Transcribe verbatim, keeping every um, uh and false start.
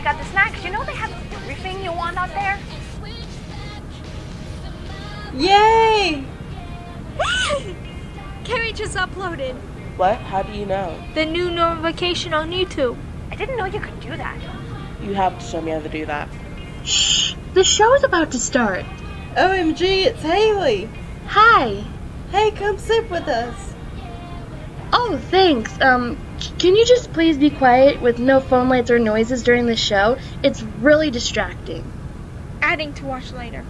I got the snacks. You know they have everything you want out there? Yay! Carrie just uploaded. What? How do you know? The new notification on YouTube. I didn't know you could do that. You have to show me how to do that. Shh! The show's about to start. O M G, it's Haley. Hi. Hey, come sit with us. Oh, thanks. Um, can you just please be quiet with no phone lights or noises during the show? It's really distracting. Adding to watch later.